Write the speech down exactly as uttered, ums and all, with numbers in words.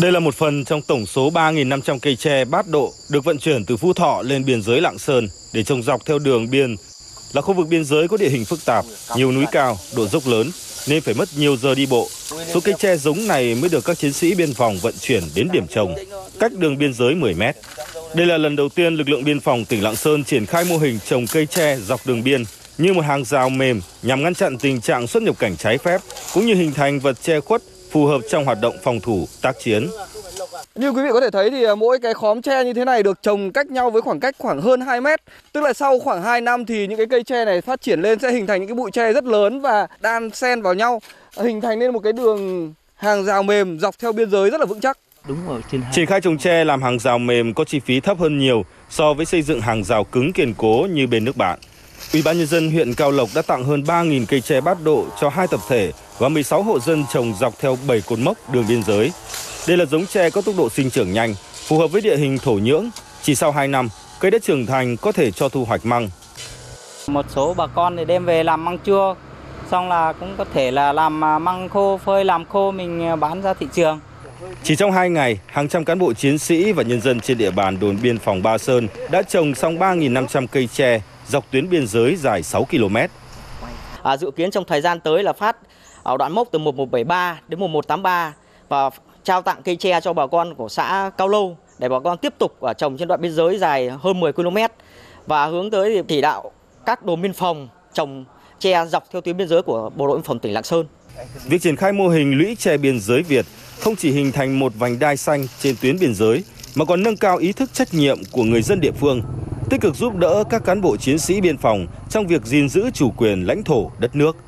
Đây là một phần trong tổng số ba nghìn năm trăm cây tre bát độ được vận chuyển từ Phú Thọ lên biên giới Lạng Sơn để trồng dọc theo đường biên. Là khu vực biên giới có địa hình phức tạp, nhiều núi cao, độ dốc lớn nên phải mất nhiều giờ đi bộ. Số cây tre giống này mới được các chiến sĩ biên phòng vận chuyển đến điểm trồng, cách đường biên giới mười mét. Đây là lần đầu tiên lực lượng biên phòng tỉnh Lạng Sơn triển khai mô hình trồng cây tre dọc đường biên như một hàng rào mềm nhằm ngăn chặn tình trạng xuất nhập cảnh trái phép, cũng như hình thành vật che khuất phù hợp trong hoạt động phòng thủ, tác chiến. Như quý vị có thể thấy thì mỗi cái khóm tre như thế này được trồng cách nhau với khoảng cách khoảng hơn hai mét. Tức là sau khoảng hai năm thì những cái cây tre này phát triển lên sẽ hình thành những cái bụi tre rất lớn và đan xen vào nhau, hình thành nên một cái đường hàng rào mềm dọc theo biên giới rất là vững chắc. Đúng rồi, trên triển khai trồng tre làm hàng rào mềm có chi phí thấp hơn nhiều so với xây dựng hàng rào cứng kiên cố như bên nước bạn. Ủy ban nhân dân huyện Cao Lộc đã tặng hơn ba nghìn cây tre bát độ cho hai tập thể và mười sáu hộ dân trồng dọc theo bảy cột mốc đường biên giới. Đây là giống tre có tốc độ sinh trưởng nhanh, phù hợp với địa hình thổ nhưỡng. Chỉ sau hai năm, cây đã trưởng thành có thể cho thu hoạch măng. Một số bà con thì đem về làm măng chua, xong là cũng có thể là làm măng khô, phơi làm khô mình bán ra thị trường. Chỉ trong hai ngày, hàng trăm cán bộ chiến sĩ và nhân dân trên địa bàn đồn biên phòng Ba Sơn đã trồng xong ba nghìn năm trăm cây tre dọc tuyến biên giới dài sáu ki lô mét. À, dự kiến trong thời gian tới là phát ở đoạn mốc từ một một bảy ba đến một một tám ba và trao tặng cây tre cho bà con của xã Cao Lâu để bà con tiếp tục ở trồng trên đoạn biên giới dài hơn mười ki lô mét và hướng tới thì chỉ đạo các đồn biên phòng trồng tre dọc theo tuyến biên giới của bộ đội biên phòng tỉnh Lạng Sơn. Việc triển khai mô hình lũy tre biên giới Việt không chỉ hình thành một vành đai xanh trên tuyến biên giới mà còn nâng cao ý thức trách nhiệm của người dân địa phương, tích cực giúp đỡ các cán bộ chiến sĩ biên phòng trong việc gìn giữ chủ quyền lãnh thổ đất nước.